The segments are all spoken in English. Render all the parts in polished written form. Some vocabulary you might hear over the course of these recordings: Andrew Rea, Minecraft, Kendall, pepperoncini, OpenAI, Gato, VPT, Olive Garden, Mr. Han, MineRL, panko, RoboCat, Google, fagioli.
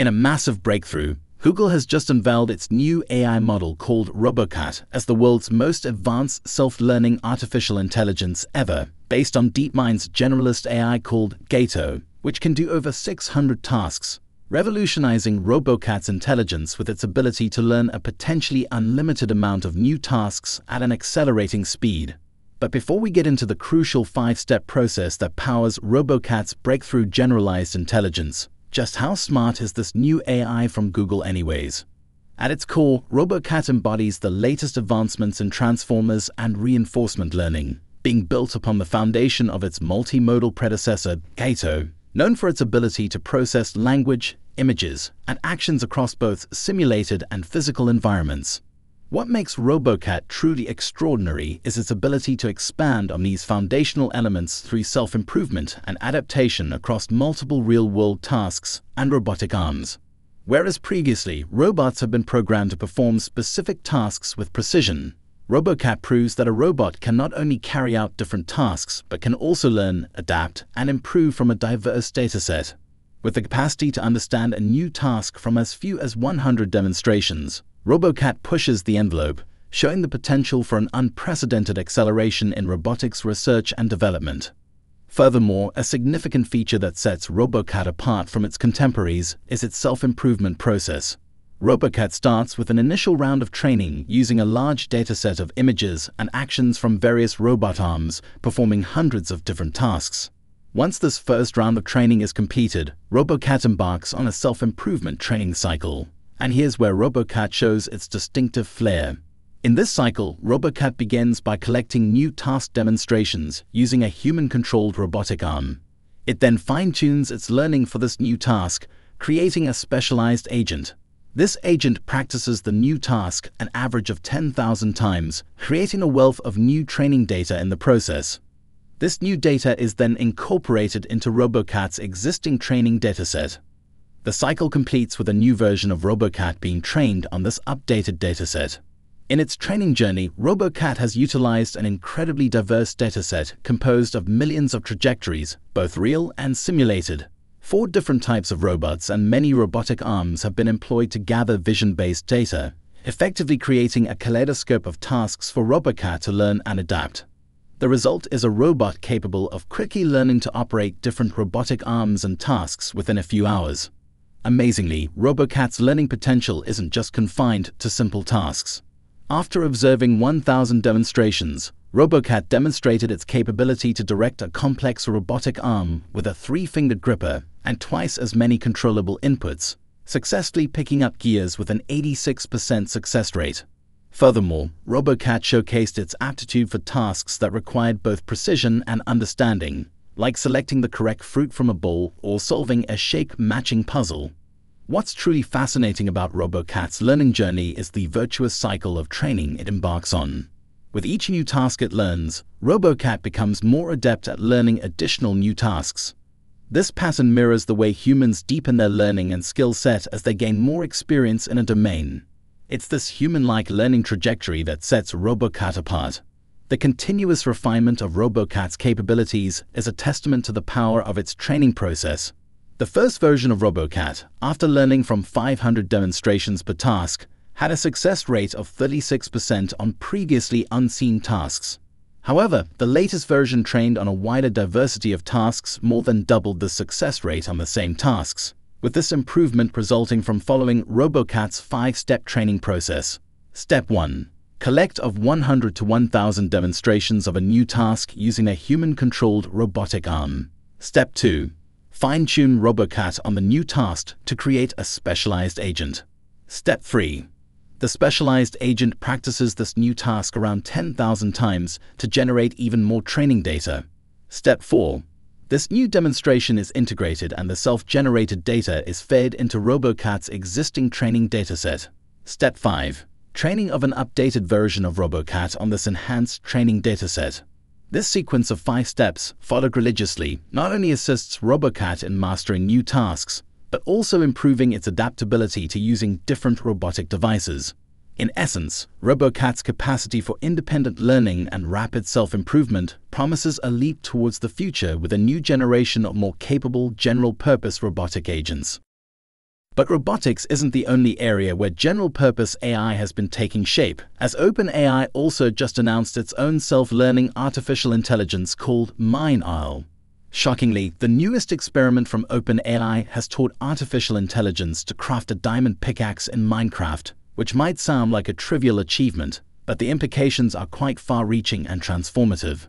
In a massive breakthrough, Google has just unveiled its new AI model called RoboCat as the world's most advanced self-learning artificial intelligence ever, based on DeepMind's generalist AI called Gato, which can do over 600 tasks, revolutionizing RoboCat's intelligence with its ability to learn a potentially unlimited amount of new tasks at an accelerating speed. But before we get into the crucial five-step process that powers RoboCat's breakthrough generalized intelligence, just how smart is this new AI from Google anyways? At its core, RoboCat embodies the latest advancements in transformers and reinforcement learning, being built upon the foundation of its multimodal predecessor, Gato, known for its ability to process language, images, and actions across both simulated and physical environments. What makes RoboCat truly extraordinary is its ability to expand on these foundational elements through self-improvement and adaptation across multiple real-world tasks and robotic arms. Whereas previously, robots have been programmed to perform specific tasks with precision, RoboCat proves that a robot can not only carry out different tasks but can also learn, adapt, and improve from a diverse dataset, with the capacity to understand a new task from as few as 100 demonstrations. RoboCat pushes the envelope, showing the potential for an unprecedented acceleration in robotics research and development. Furthermore, a significant feature that sets RoboCat apart from its contemporaries is its self-improvement process. RoboCat starts with an initial round of training using a large dataset of images and actions from various robot arms, performing hundreds of different tasks. Once this first round of training is completed, RoboCat embarks on a self-improvement training cycle. And here's where RoboCat shows its distinctive flair. In this cycle, RoboCat begins by collecting new task demonstrations using a human-controlled robotic arm. It then fine-tunes its learning for this new task, creating a specialized agent. This agent practices the new task an average of 10,000 times, creating a wealth of new training data in the process. This new data is then incorporated into RoboCat's existing training dataset. The cycle completes with a new version of RoboCat being trained on this updated dataset. In its training journey, RoboCat has utilized an incredibly diverse dataset composed of millions of trajectories, both real and simulated. 4 different types of robots and many robotic arms have been employed to gather vision-based data, effectively creating a kaleidoscope of tasks for RoboCat to learn and adapt. The result is a robot capable of quickly learning to operate different robotic arms and tasks within a few hours. Amazingly, RoboCat's learning potential isn't just confined to simple tasks. After observing 1,000 demonstrations, RoboCat demonstrated its capability to direct a complex robotic arm with a 3-fingered gripper and twice as many controllable inputs, successfully picking up gears with an 86% success rate. Furthermore, RoboCat showcased its aptitude for tasks that required both precision and understanding, like selecting the correct fruit from a bowl or solving a shape-matching puzzle. What's truly fascinating about RoboCat's learning journey is the virtuous cycle of training it embarks on. With each new task it learns, RoboCat becomes more adept at learning additional new tasks. This pattern mirrors the way humans deepen their learning and skill set as they gain more experience in a domain. It's this human-like learning trajectory that sets RoboCat apart. The continuous refinement of RoboCat's capabilities is a testament to the power of its training process. The first version of RoboCat, after learning from 500 demonstrations per task, had a success rate of 36% on previously unseen tasks. However, the latest version trained on a wider diversity of tasks more than doubled the success rate on the same tasks, with this improvement resulting from following RoboCat's 5-step training process. Step 1. Collect of 100 to 1,000 demonstrations of a new task using a human-controlled robotic arm. Step 2. Fine-tune RoboCat on the new task to create a specialized agent. Step 3. The specialized agent practices this new task around 10,000 times to generate even more training data. Step 4. This new demonstration is integrated and the self-generated data is fed into RoboCat's existing training dataset. Step 5. Training of an updated version of RoboCat on this enhanced training dataset. This sequence of 5 steps, followed religiously, not only assists RoboCat in mastering new tasks, but also improving its adaptability to using different robotic devices. In essence, RoboCat's capacity for independent learning and rapid self-improvement promises a leap towards the future with a new generation of more capable, general-purpose robotic agents. But robotics isn't the only area where general-purpose AI has been taking shape, as OpenAI also just announced its own self-learning artificial intelligence called MineRL. Shockingly, the newest experiment from OpenAI has taught artificial intelligence to craft a diamond pickaxe in Minecraft, which might sound like a trivial achievement, but the implications are quite far-reaching and transformative.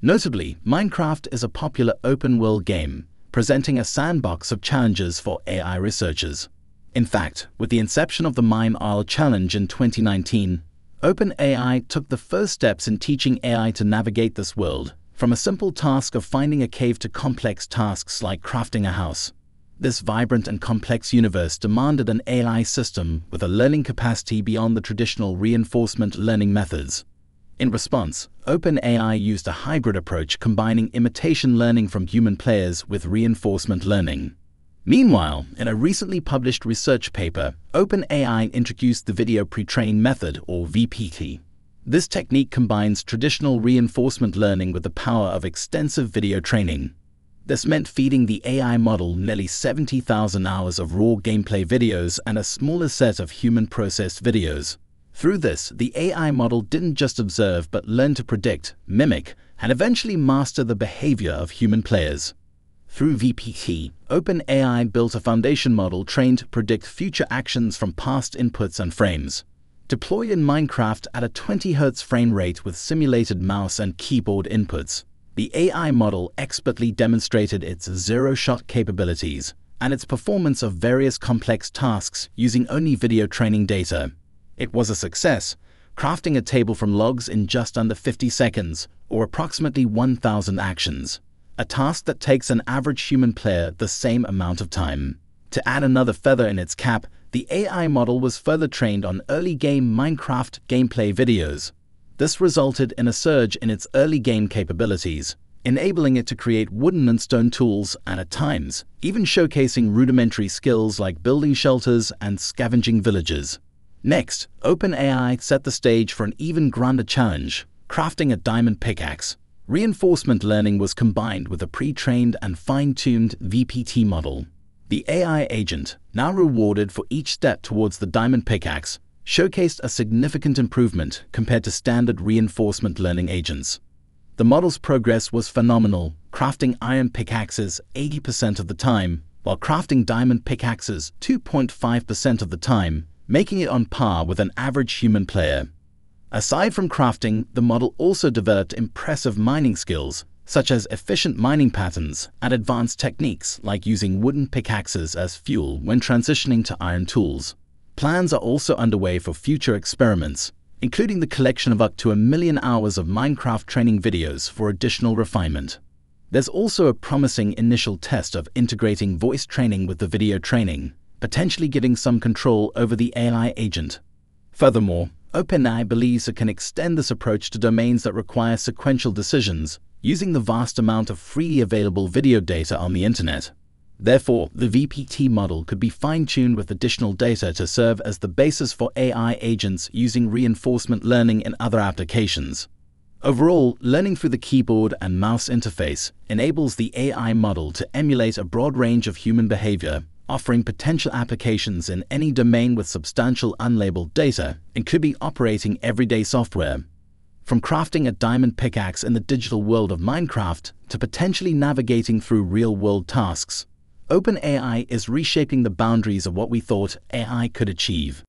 Notably, Minecraft is a popular open-world game, presenting a sandbox of challenges for AI researchers. In fact, with the inception of the MineRL Challenge in 2019, OpenAI took the first steps in teaching AI to navigate this world, from a simple task of finding a cave to complex tasks like crafting a house. This vibrant and complex universe demanded an AI system with a learning capacity beyond the traditional reinforcement learning methods. In response, OpenAI used a hybrid approach combining imitation learning from human players with reinforcement learning. Meanwhile, in a recently published research paper, OpenAI introduced the video pre-train method, or VPT. This technique combines traditional reinforcement learning with the power of extensive video training. This meant feeding the AI model nearly 70,000 hours of raw gameplay videos and a smaller set of human-processed videos. Through this, the AI model didn't just observe but learn to predict, mimic, and eventually master the behavior of human players. Through VPT, OpenAI built a foundation model trained to predict future actions from past inputs and frames. Deployed in Minecraft at a 20 Hz frame rate with simulated mouse and keyboard inputs, the AI model expertly demonstrated its zero-shot capabilities and its performance of various complex tasks using only video training data. It was a success, crafting a table from logs in just under 50 seconds, or approximately 1,000 actions, a task that takes an average human player the same amount of time. To add another feather in its cap, the AI model was further trained on early-game Minecraft gameplay videos. This resulted in a surge in its early-game capabilities, enabling it to create wooden and stone tools and, at times, even showcasing rudimentary skills like building shelters and scavenging villages. Next, OpenAI set the stage for an even grander challenge, crafting a diamond pickaxe. Reinforcement learning was combined with a pre-trained and fine-tuned VPT model. The AI agent, now rewarded for each step towards the diamond pickaxe, showcased a significant improvement compared to standard reinforcement learning agents. The model's progress was phenomenal, crafting iron pickaxes 80% of the time, while crafting diamond pickaxes 2.5% of the time, making it on par with an average human player. Aside from crafting, the model also developed impressive mining skills, such as efficient mining patterns and advanced techniques like using wooden pickaxes as fuel when transitioning to iron tools. Plans are also underway for future experiments, including the collection of up to 1 million hours of Minecraft training videos for additional refinement. There's also a promising initial test of integrating voice training with the video training, potentially giving some control over the AI agent. Furthermore, OpenAI believes it can extend this approach to domains that require sequential decisions, using the vast amount of freely available video data on the internet. Therefore, the VPT model could be fine-tuned with additional data to serve as the basis for AI agents using reinforcement learning in other applications. Overall, learning through the keyboard and mouse interface enables the AI model to emulate a broad range of human behavior, offering potential applications in any domain with substantial unlabeled data and could be operating everyday software. From crafting a diamond pickaxe in the digital world of Minecraft to potentially navigating through real-world tasks, OpenAI is reshaping the boundaries of what we thought AI could achieve.